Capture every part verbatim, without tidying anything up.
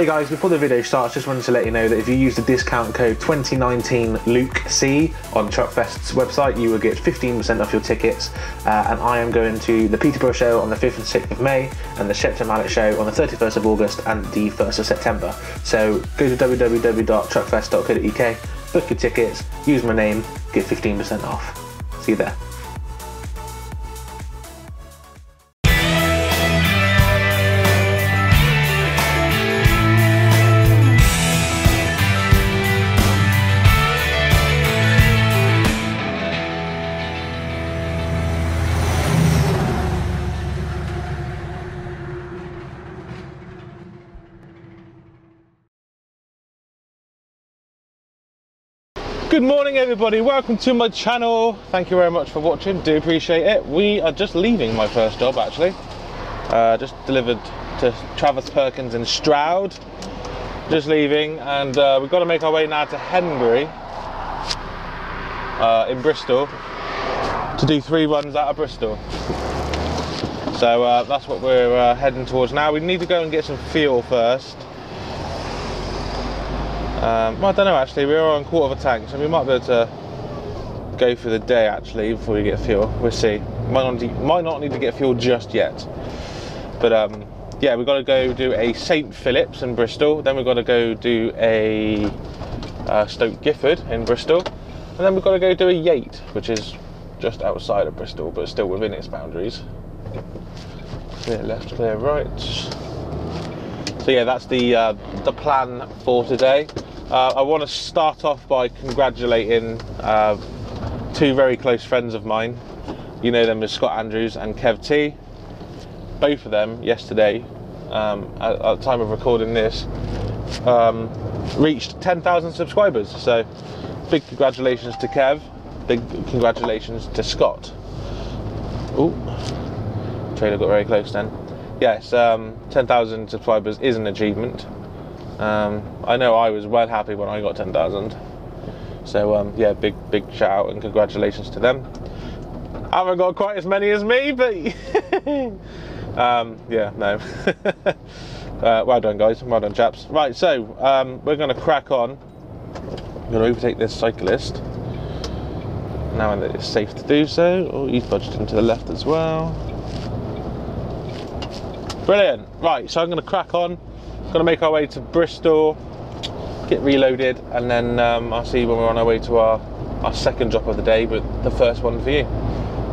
Hey guys, before the video starts, just wanted to let you know that if you use the discount code twenty nineteen Luke C on Truckfest's website, you will get fifteen percent off your tickets. Uh, and I am going to the Peterborough show on the fifth and sixth of May, and the Shepton Mallet show on the thirty-first of August and the first of September. So go to w w w dot truckfest dot co dot u k, book your tickets, use my name, get fifteen percent off. See you there. Good morning everybody, welcome to my channel. Thank you very much for watching, do appreciate it. We are just leaving my first job actually. Uh, just delivered to Travis Perkins in Stroud. Just leaving, and uh, we've got to make our way now to Henbury uh, in Bristol to do three runs out of Bristol. So uh, that's what we're uh, heading towards now. We need to go and get some fuel first. Um, I don't know actually, we are on quarter of a tank, so we might be able to go for the day actually before we get fuel. We'll see. Might not, need, might not need to get fuel just yet. But um, yeah, we've got to go do a St Philip's in Bristol, then we've got to go do a uh, Stoke Gifford in Bristol, and then we've got to go do a Yate, which is just outside of Bristol but still within its boundaries. Clear left, clear right. So yeah, that's the, uh, the plan for today. Uh, I want to start off by congratulating uh, two very close friends of mine. You know them as Scott Andrews and Kev T. Both of them yesterday, um, at, at the time of recording this, um, reached ten thousand subscribers. So big congratulations to Kev, big congratulations to Scott. Ooh, trailer got very close then. Yes, um, ten thousand subscribers is an achievement. Um, I know I was well happy when I got ten thousand. So um, yeah, big big shout out and congratulations to them. I haven't got quite as many as me, but um, yeah, no. uh, well done guys, well done chaps. Right, so um, we're gonna crack on. I'm gonna overtake this cyclist. Now that it's safe to do so. Oh, he's budged him to the left as well. Brilliant. Right, so I'm going to crack on. Going to make our way to Bristol, get reloaded, and then um, I'll see you when we're on our way to our, our second drop of the day, but the first one for you.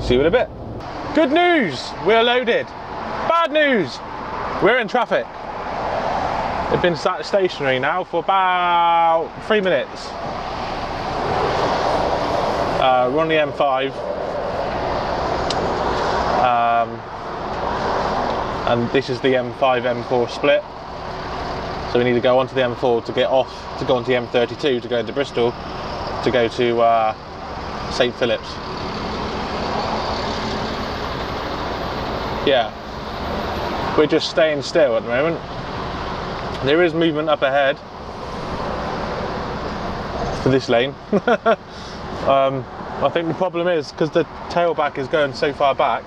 See you in a bit. Good news, we're loaded. Bad news, we're in traffic. We've been sat stationary now for about three minutes. Uh, we're on the M five. Um, and this is the M five M four split. So we need to go onto the M four to get off, to go onto the M thirty-two to go into Bristol, to go to uh, St Philip's. Yeah, we're just staying still at the moment. There is movement up ahead for this lane. um, I think the problem is because the tailback is going so far back,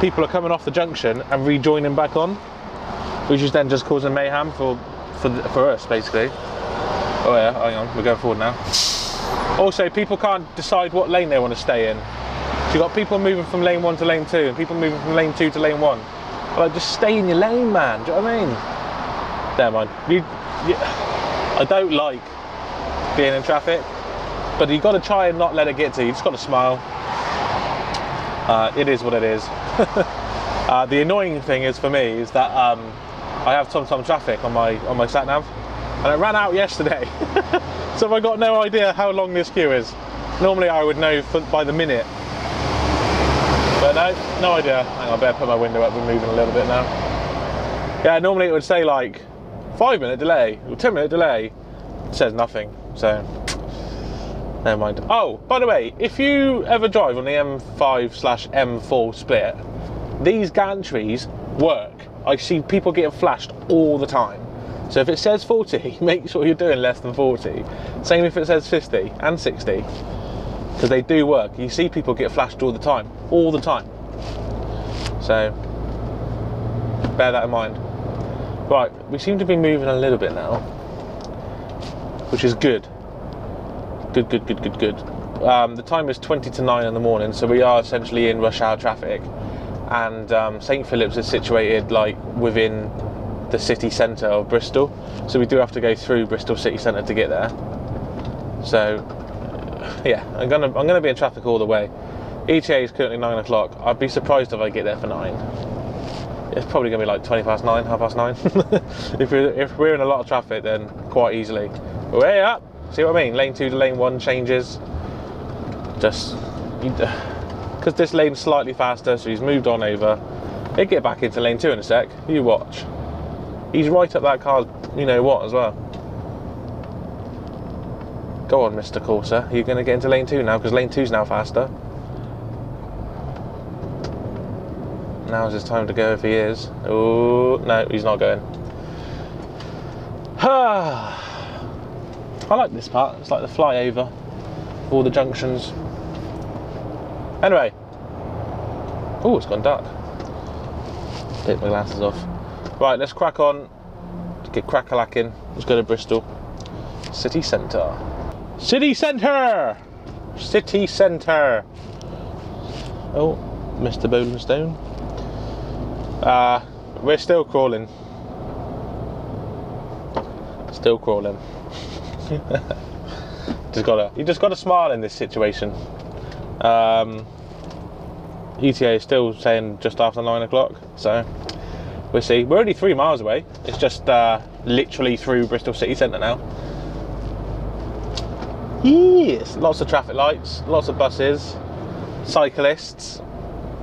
people are coming off the junction and rejoining back on, which is then just causing mayhem for. For, for us, basically. Oh yeah, hang on, we're going forward now. Also, people can't decide what lane they want to stay in. So you've got people moving from lane one to lane two, and people moving from lane two to lane one. Like, just stay in your lane, man, do you know what I mean? Never mind. You, you, I don't like being in traffic, but you've got to try and not let it get to you. You've just got to smile. Uh, it is what it is. uh, the annoying thing is, for me, is that um, I have TomTom traffic on my on my sat nav, and it ran out yesterday. So I got no idea how long this queue is. Normally I would know for, by the minute, but no, no idea. Hang on, I better put my window up. We're moving a little bit now. Yeah, normally it would say like five minute delay or ten minute delay. It says nothing, so never mind. Oh, by the way, if you ever drive on the M five slash M four split, these gantries work. I see people getting flashed all the time. So if it says forty, make sure you're doing less than forty. Same if it says fifty and sixty, because they do work. You see people get flashed all the time, all the time. So bear that in mind. Right, we seem to be moving a little bit now, which is good. Good, good, good, good, good. Um, the time is twenty to nine in the morning, so we are essentially in rush hour traffic. And um, St Philip's is situated like within the city centre of Bristol, so we do have to go through Bristol city centre to get there. So yeah, I'm gonna I'm gonna be in traffic all the way. E T A is currently nine o'clock. I'd be surprised if I get there for nine. It's probably gonna be like twenty past nine, half past nine. if we're if we're in a lot of traffic, then quite easily. Way up. See what I mean? Lane two to lane one changes. Just because this lane's slightly faster, so he's moved on over. He'll get back into lane two in a sec. You watch. He's right up that car's, you know what, as well. Go on, Mister Corsa. You're going to get into lane two now, because lane two's now faster. Now's his time to go if he is. Oh, no, he's not going. I like this part. It's like the flyover, all the junctions. Anyway. Oh, it's gone dark. Take my glasses off. Right, let's crack on. Let's get crack-a-lacking. Let's go to Bristol. City centre. City centre! City centre! Oh, Mister Bowdenstone. Uh, we're still crawling. Still crawling. just gotta, you just got to smile in this situation. Um, E T A is still saying just after nine o'clock, so we'll see. We're only three miles away. It's just uh, literally through Bristol city centre now. Yes, lots of traffic lights, lots of buses, cyclists,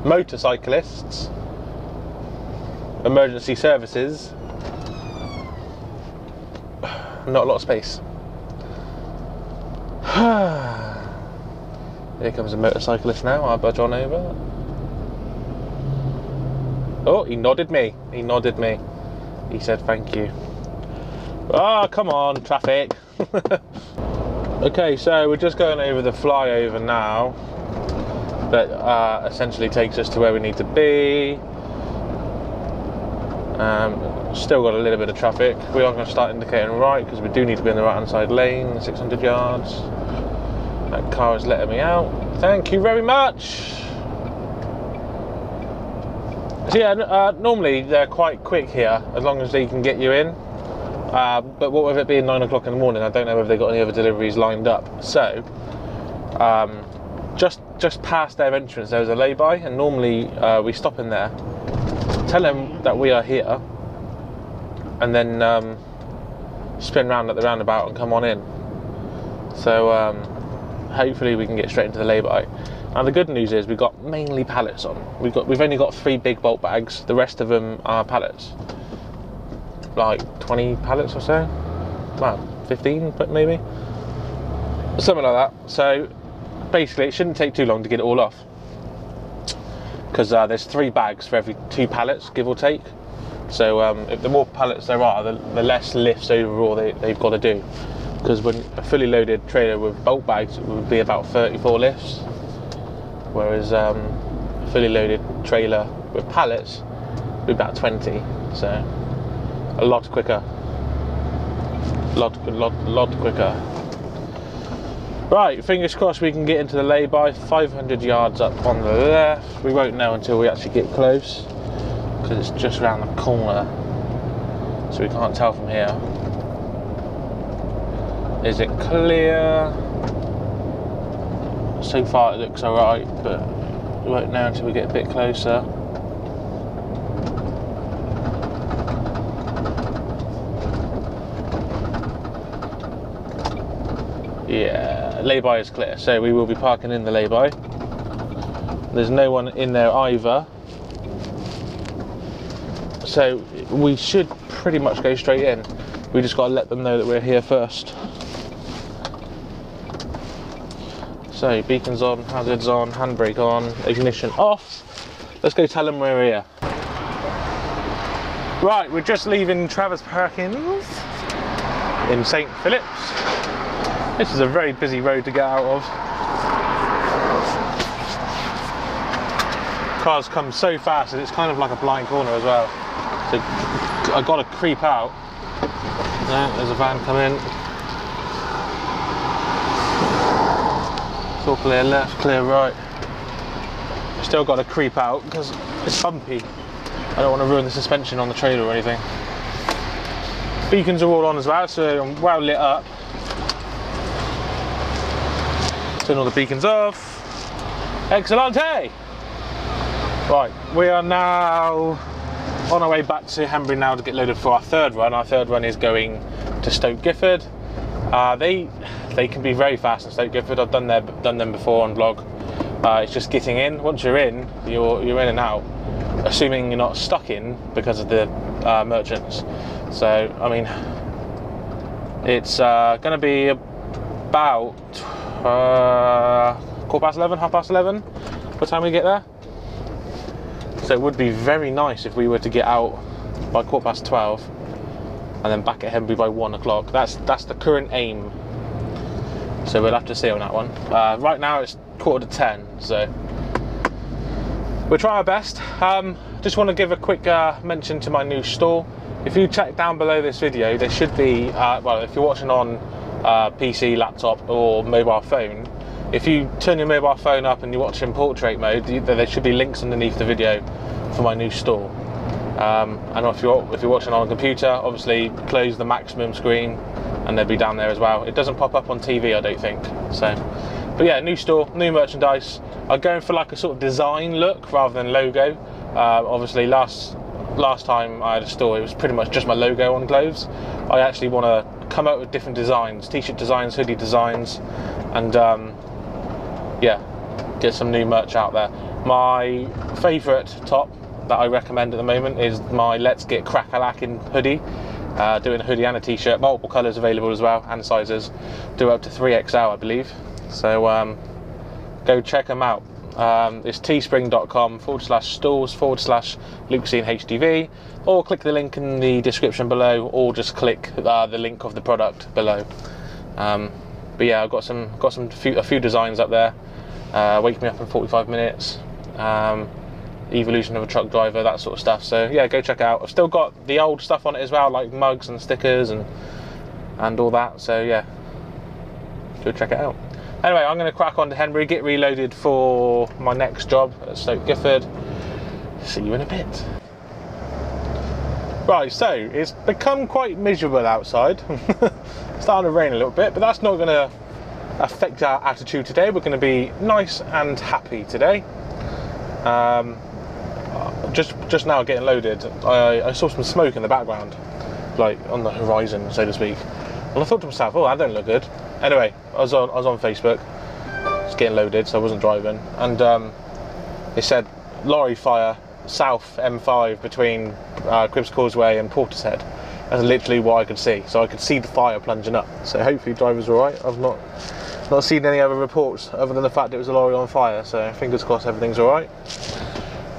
motorcyclists, emergency services. Not a lot of space. Here comes a motorcyclist now. I'll budge on over. Oh, he nodded me. He nodded me. He said thank you. Ah, oh, come on, traffic. Okay, so we're just going over the flyover now. That uh, essentially takes us to where we need to be. Um, still got a little bit of traffic. We are going to start indicating right because we do need to be in the right hand side lane, six hundred yards. That car is letting me out. Thank you very much. So yeah, uh, normally they're quite quick here as long as they can get you in. Uh, but what with it being nine o'clock in the morning, I don't know if they've got any other deliveries lined up. So um, just just past their entrance there was a lay-by, and normally uh, we stop in there, tell them that we are here, and then um, spin round at the roundabout and come on in. So um, hopefully we can get straight into the lay-by. And the good news is we've got mainly pallets on. We've got we've only got three big bulk bags. The rest of them are pallets, like twenty pallets or so. Well, fifteen, but maybe something like that. So basically, it shouldn't take too long to get it all off, because uh, there's three bags for every two pallets, give or take. So um, if the more pallets there are, the, the less lifts overall they, they've got to do, because when a fully loaded trailer with bulk bags, it would be about thirty-four lifts, whereas um, a fully loaded trailer with pallets would be about twenty, so a lot quicker, a lot, lot, lot quicker. Right, fingers crossed we can get into the lay-by. Five hundred yards up on the left. We won't know until we actually get close, because it's just around the corner, so we can't tell from here. Is it clear? So far it looks alright, but we won't know until we get a bit closer. Yeah, lay-by is clear, so we will be parking in the lay-by. There's no one in there either, so we should pretty much go straight in. We just got to let them know that we're here first. So beacons on, hazards on, handbrake on, ignition off. Let's go tell them we're here. Right, we're just leaving Travis Perkins in St Philip's. This is a very busy road to get out of. Cars come so fast, and it's kind of like a blind corner as well. So I gotta creep out. Yeah, there's a van come in. It's all clear left, clear right. Still gotta creep out because it's bumpy. I don't want to ruin the suspension on the trailer or anything. Beacons are all on as well, so I'm well lit up. Turn all the beacons off. Excellente! Right, we are now on our way back to Henbury now to get loaded for our third run. Our third run is going to Stoke Gifford. Uh, they they can be very fast in Stoke Gifford. I've done their done them before on vlog. Uh, it's just getting in. Once you're in, you're you're in and out. Assuming you're not stuck in because of the uh, merchants. So I mean, it's uh, going to be about uh, quarter past eleven, half past eleven. What time we get there? So it would be very nice if we were to get out by quarter past twelve and then back at Henbury by one o'clock. That's that's the current aim. So we'll have to see on that one. Uh, right now it's quarter to ten, so we'll try our best. Um, just want to give a quick uh, mention to my new store. If you check down below this video, there should be, uh, well, if you're watching on uh, P C, laptop or mobile phone, if you turn your mobile phone up and you watch in portrait mode, you, there should be links underneath the video for my new store. Um, and if you're, if you're watching on a computer, obviously close the maximum screen and they'll be down there as well. It doesn't pop up on T V, I don't think. So, but yeah, new store, new merchandise. I'm going for like a sort of design look rather than logo. Uh, obviously last, last time I had a store, it was pretty much just my logo on gloves. I actually want to come out with different designs, t-shirt designs, hoodie designs, and um, yeah, get some new merch out there. My favourite top that I recommend at the moment is my Let's Get Crackalackin' hoodie. Uh, doing a hoodie and a t-shirt, multiple colours available as well, and sizes. Do up to three X L, I believe. So um, go check them out. Um, it's teespring.com forward slash stores forward slash LukeCinaHGV, or click the link in the description below, or just click uh, the link of the product below. Um, but yeah, I've got some got some few, a few designs up there. Uh, Wake Me Up in forty-five minutes, um, Evolution of a Truck Driver, that sort of stuff. So yeah, go check it out. I've still got the old stuff on it as well, like mugs and stickers and and all that. So yeah, go check it out. Anyway, I'm going to crack on to Henbury, get reloaded for my next job at Stoke Gifford. See you in a bit. Right, so it's become quite miserable outside. It's starting to rain a little bit, but that's not going to affect our attitude today. We're going to be nice and happy today. Um, just just now getting loaded, I, I saw some smoke in the background, like on the horizon, so to speak. And I thought to myself, oh, that don't look good. Anyway, I was on I was on Facebook, just getting loaded, so I wasn't driving. And um, it said lorry fire south M five between uh, Cribs Causeway and Portishead. That's literally what I could see. So I could see the fire plunging up. So hopefully the driver's all right. I've not not seen any other reports other than the fact it was a lorry on fire. So fingers crossed everything's all right.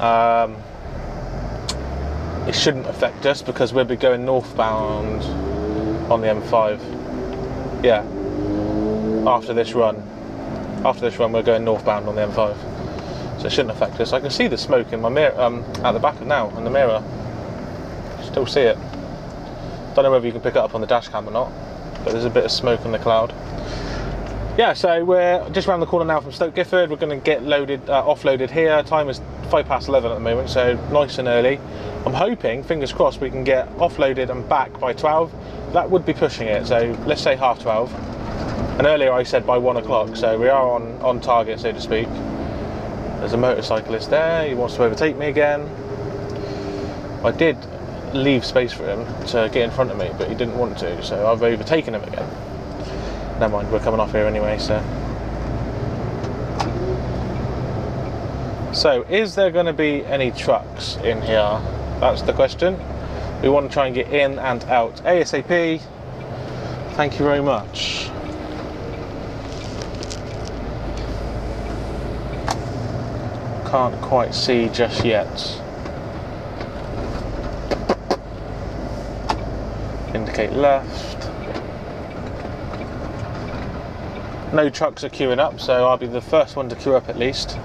Um, it shouldn't affect us because we'll be going northbound on the M five. Yeah. After this run, after this run, we're going northbound on the M five. So it shouldn't affect us. I can see the smoke in my mirror um, at the back of now in the mirror. Still see it. Don't know whether you can pick it up on the dash cam or not, but there's a bit of smoke in the cloud. Yeah, so we're just around the corner now from Stoke Gifford. We're going to get loaded, uh, offloaded here. Time is five past eleven at the moment, so nice and early. I'm hoping, fingers crossed, we can get offloaded and back by twelve. That would be pushing it, so let's say half twelve. And earlier I said by one o'clock, so we are on, on target, so to speak. There's a motorcyclist there. He wants to overtake me again. I did leave space for him to get in front of me, but he didn't want to, so I've overtaken him again. Never mind, we're coming off here anyway, so. So, is there going to be any trucks in here? That's the question. We want to try and get in and out ASAP. Thank you very much. Can't quite see just yet. Indicate left. No trucks are queuing up, so I'll be the first one to queue up at least.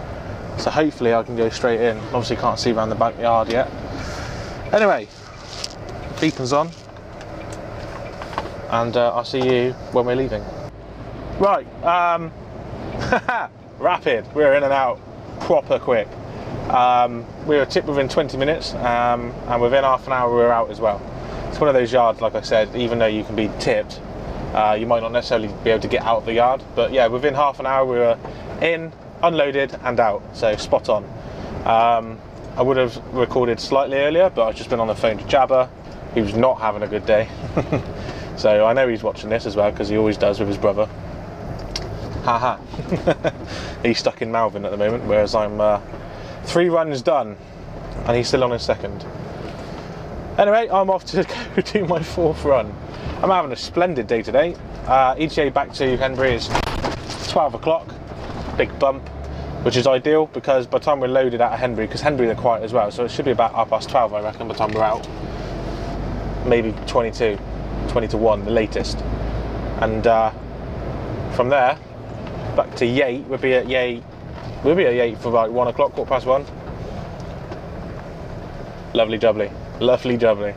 So hopefully I can go straight in. Obviously can't see around the backyard yet. Anyway, beacon's on, and uh, I'll see you when we're leaving. Right, um, rapid, we're in and out proper quick. Um, we were tipped within twenty minutes, um, and within half an hour we were out as well. It's one of those yards, like I said, even though you can be tipped, uh, you might not necessarily be able to get out of the yard, but yeah, within half an hour we were in, unloaded and out, so spot on. Um, I would have recorded slightly earlier, but I've just been on the phone to Jabba. He was not having a good day. So I know he's watching this as well, because he always does with his brother. Haha. He's stuck in Malvern at the moment, whereas I'm uh, three runs done and he's still on his second. Anyway, I'm off to go do my fourth run. I'm having a splendid day today. Uh, E T A back to Henbury is twelve o'clock, big bump, which is ideal because by the time we're loaded out of Henbury, because Henbury they're quiet as well, so it should be about half past twelve I reckon by the time we're out. Maybe twenty-two, twenty to one, the latest. And uh, from there, back to Yate, we'll be at Yate, we'll be at Yate for like one o'clock, quarter past one. Lovely jubbly, lovely jubbly.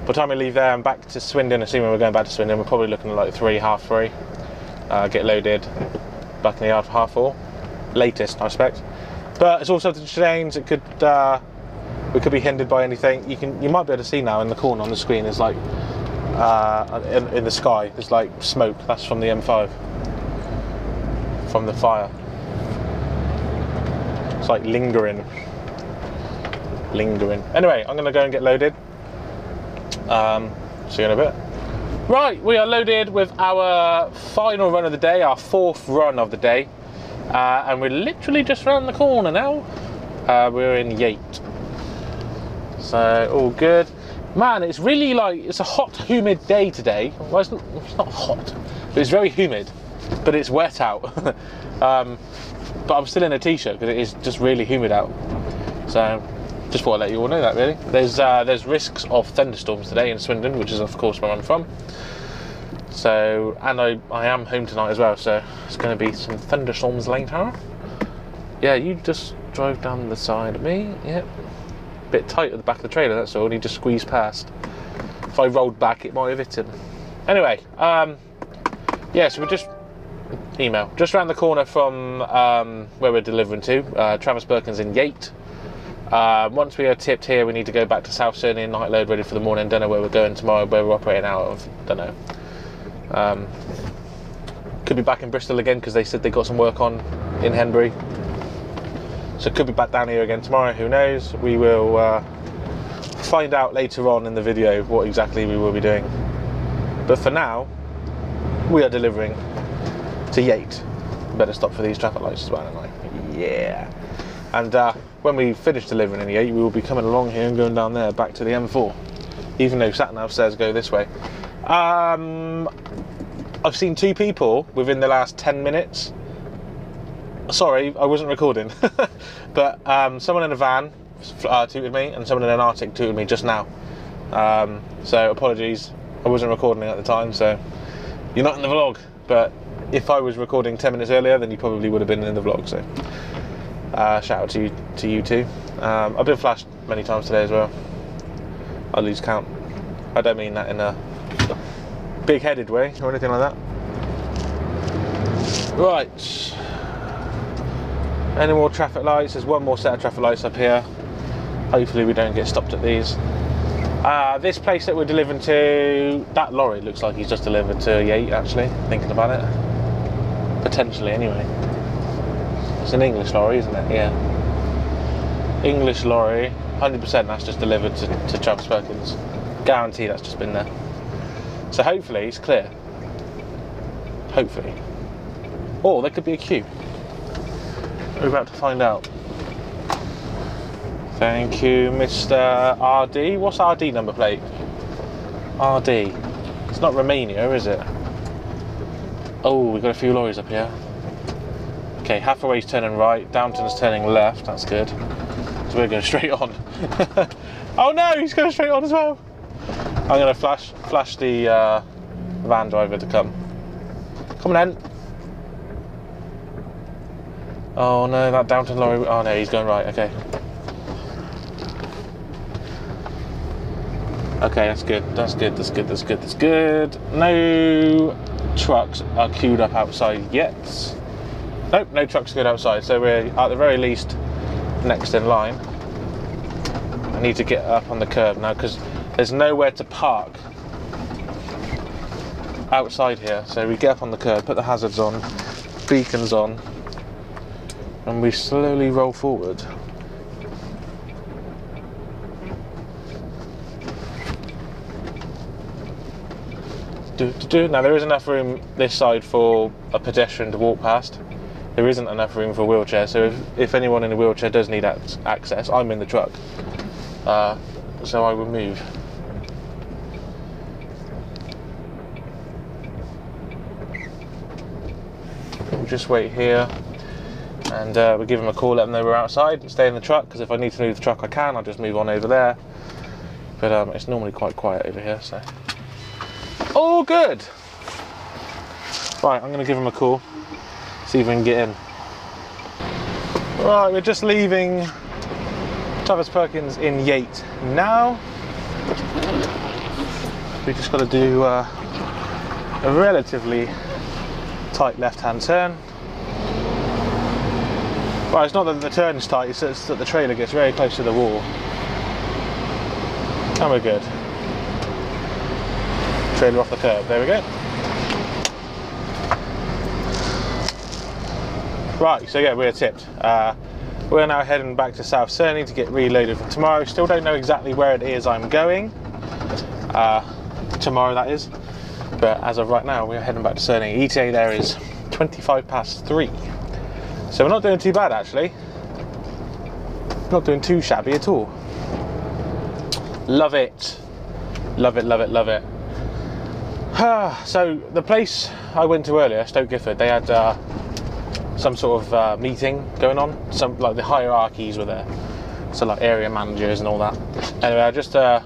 By the time we leave there and back to Swindon, assuming we're going back to Swindon, we're probably looking at like three, half three, uh, get loaded, back in the yard for half four. Latest, I expect, but it's also to change. It could, uh, we could be hindered by anything. You can, you might be able to see now in the corner on the screen. There's like, uh, in, in the sky, there's like smoke. That's from the M five, from the fire. It's like lingering, lingering. Anyway, I'm gonna go and get loaded. Um, see you in a bit. Right, we are loaded with our final run of the day, our fourth run of the day. Uh, and we're literally just round the corner now. Uh, we're in Yate, so all good. Man, it's really like, it's a hot, humid day today. Well, it's not, it's not hot, but it's very humid, but it's wet out. um, but I'm still in a t-shirt because it is just really humid out. So just want to let you all know that really. There's uh, there's risks of thunderstorms today in Swindon, which is of course where I'm from. So, and I, I am home tonight as well, so it's going to be some thunderstorms later. Yeah, you just drove down the side of me, yep. Bit tight at the back of the trailer, that's all, and he just squeezed past. If I rolled back, it might have hit him. Anyway, um, yeah, so we're just, email, just round the corner from um, where we're delivering to, uh, Travis Perkins in Yate. Uh, once we are tipped here, we need to go back to South Cerny and night load ready for the morning. Don't know where we're going tomorrow, where we're operating out of, don't know. Um, could be back in Bristol again because they said they got some work on in Henbury, so could be back down here again tomorrow, who knows. We will uh, find out later on in the video what exactly we will be doing, but for now we are delivering to Yate. Better stop for these traffic lights as well, don't I? Yeah, and uh, when we finish delivering in Yate we will be coming along here and going down there back to the M four, even though sat nav says go this way. Um, I've seen two people within the last ten minutes. Sorry, I wasn't recording. But um, someone in a van uh, tooted me and someone in an Arctic tooted me just now. Um, so apologies, I wasn't recording at the time, so you're not in the vlog. But if I was recording ten minutes earlier, then you probably would have been in the vlog. So uh, shout out to you, to you two. Um, I've been flashed many times today as well. I lose count. I don't mean that in a big-headed way or anything like that. Right, any more traffic lights? There's one more set of traffic lights up here. Hopefully we don't get stopped at these. Uh, this place that we're delivering to, that lorry looks like he's just delivered to Yate, actually, thinking about it. Potentially, anyway. It's an English lorry, isn't it? Yeah. English lorry, one hundred percent that's just delivered to, to Travis Perkins. Guarantee that's just been there. So hopefully it's clear. Hopefully. Or there could be a queue. We're about to find out. Thank you, Mister R D. What's R D number plate? R D. It's not Romania, is it? Oh, we've got a few lorries up here. Okay, Hathaway's turning right. Downton's turning left. That's good. So we're going straight on. Oh no, he's going straight on as well. I'm going to flash flash the uh, van driver to come. Come on then. Oh no, that Downton lorry. Oh no, he's going right, okay. Okay, that's good, that's good, that's good, that's good, that's good. No trucks are queued up outside yet. Nope, no trucks are good outside, so we're at the very least next in line. I need to get up on the curb now because there's nowhere to park outside here. So we get up on the curb, put the hazards on, beacons on, and we slowly roll forward. Do, do, do. Now there is enough room this side for a pedestrian to walk past. There isn't enough room for a wheelchair, so if, if anyone in a wheelchair does need access, I'm in the truck, uh, so I will move. We'll just wait here and uh, we'll give them a call, let them know we're outside, stay in the truck, because if I need to move the truck I can, I'll just move on over there. But um, it's normally quite quiet over here, so... all good. Right, I'm going to give him a call, see if we can get in. Right, we're just leaving Travis Perkins in Yate now. We just got to do uh, a relatively tight left-hand turn. Well, it's not that the turn is tight, it's that the trailer gets very close to the wall. And we're good. Trailer off the curb, there we go. Right, so yeah, we're tipped. Uh, we're now heading back to South Cerny to get reloaded for tomorrow. Still don't know exactly where it is I'm going. Uh, tomorrow, that is. But as of right now, we're heading back to Cerny. E T A there is twenty-five past three. So we're not doing too bad, actually. Not doing too shabby at all. Love it. Love it, love it, love it. So the place I went to earlier, Stoke Gifford, they had uh, some sort of uh, meeting going on. Some, like, the hierarchies were there, so like area managers and all that. Anyway, I just uh,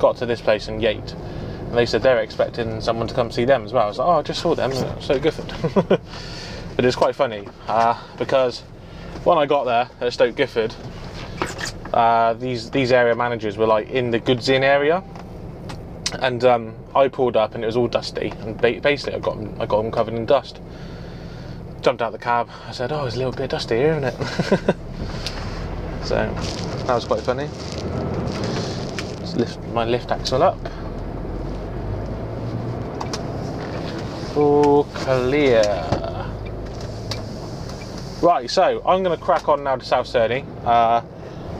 got to this place in Yate, and they said they're expecting someone to come see them as well. I was like, oh, I just saw them, Stoke Gifford. But it's quite funny uh, because when I got there at Stoke Gifford, uh, these these area managers were like in the goods in area. And um, I pulled up and it was all dusty, and ba basically I got them, I got them covered in dust. Jumped out of the cab. I said, "Oh, it's a little bit dusty here, isn't it?" So that was quite funny. Just lift my lift axle up. All clear. Right, so I'm going to crack on now to South Cerny, uh,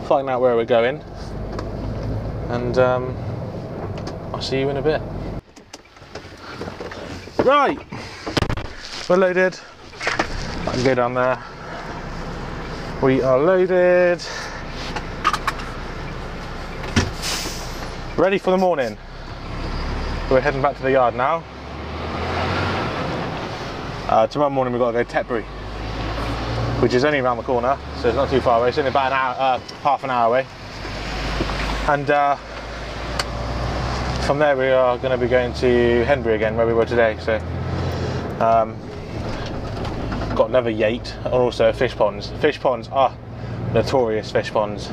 find out where we're going, and. Um, I'll see you in a bit. Right, we're loaded. I can go down there. We are loaded. Ready for the morning. We're heading back to the yard now. Uh, tomorrow morning we've got to go to Tetbury, which is only around the corner, so it's not too far away. It's only about an hour, uh, half an hour away. And. Uh, From there we are going to be going to Henbury again, where we were today, so um, got another Yate and also Fish Ponds. Fish Ponds are notorious, Fish Ponds.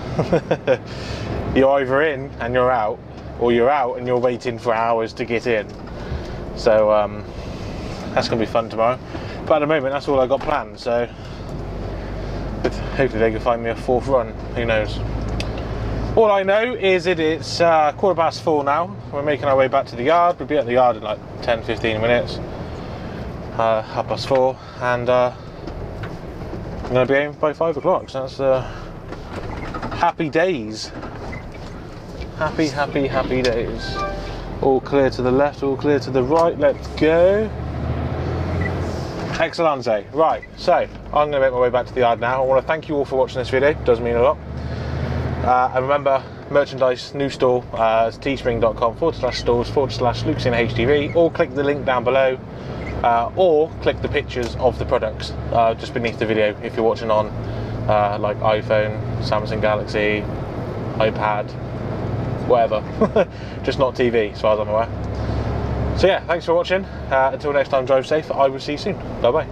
You're either in and you're out, or you're out and you're waiting for hours to get in. So um, that's going to be fun tomorrow. But at the moment that's all I got planned, so hopefully they can find me a fourth run, who knows. All I know is it, it's uh, quarter past four now. We're making our way back to the yard. We'll be at the yard in like ten, fifteen minutes. Uh, half past four, and uh, I'm going to be home by five o'clock. So that's uh, happy days. Happy, happy, happy days. All clear to the left, all clear to the right. Let's go. Excellente. Right, so I'm going to make my way back to the yard now. I want to thank you all for watching this video. It does mean a lot. Uh, and remember, merchandise, new store, uh, teespring.com forward slash stores forward slash LukeCinaHGV, or click the link down below, uh, or click the pictures of the products uh, just beneath the video if you're watching on uh, like iPhone, Samsung Galaxy, iPad, whatever. Just not T V as far as I'm aware. So yeah, thanks for watching. Uh, until next time, drive safe. I will see you soon. Bye bye.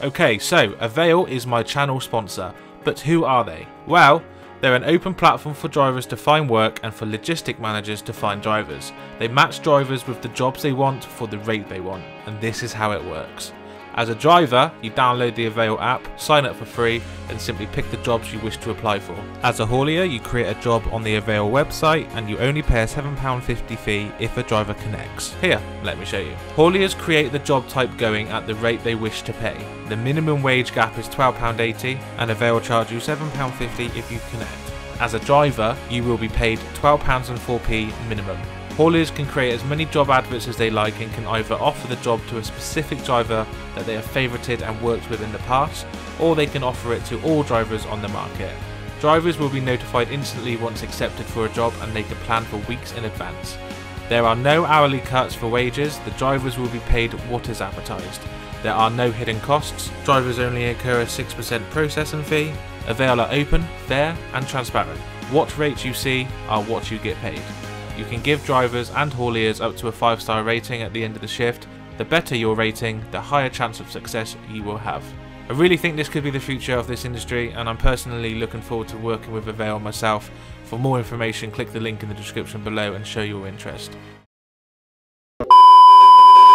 Okay, so Avail is my channel sponsor, but who are they? Well, They're an open platform for drivers to find work and for logistic managers to find drivers. They match drivers with the jobs they want for the rate they want, and this is how it works. As a driver, you download the Avail app, sign up for free, and simply pick the jobs you wish to apply for. As a haulier, you create a job on the Avail website, and you only pay a seven pound fifty fee if a driver connects. Here, let me show you. Hauliers create the job type going at the rate they wish to pay. The minimum wage gap is twelve pound eighty, and Avail charge you seven pound fifty if you connect. As a driver, you will be paid twelve pounds and four p minimum. Hauliers can create as many job adverts as they like and can either offer the job to a specific driver that they have favourited and worked with in the past, or they can offer it to all drivers on the market. Drivers will be notified instantly once accepted for a job, and they can plan for weeks in advance. There are no hourly cuts for wages, the drivers will be paid what is advertised. There are no hidden costs, drivers only incur a six percent processing fee. Avail are open, fair and transparent. What rates you see are what you get paid. You can give drivers and hauliers up to a five star rating at the end of the shift. The better your rating, the higher chance of success you will have. I really think this could be the future of this industry, and I'm personally looking forward to working with Avail myself. For more information, click the link in the description below and show your interest.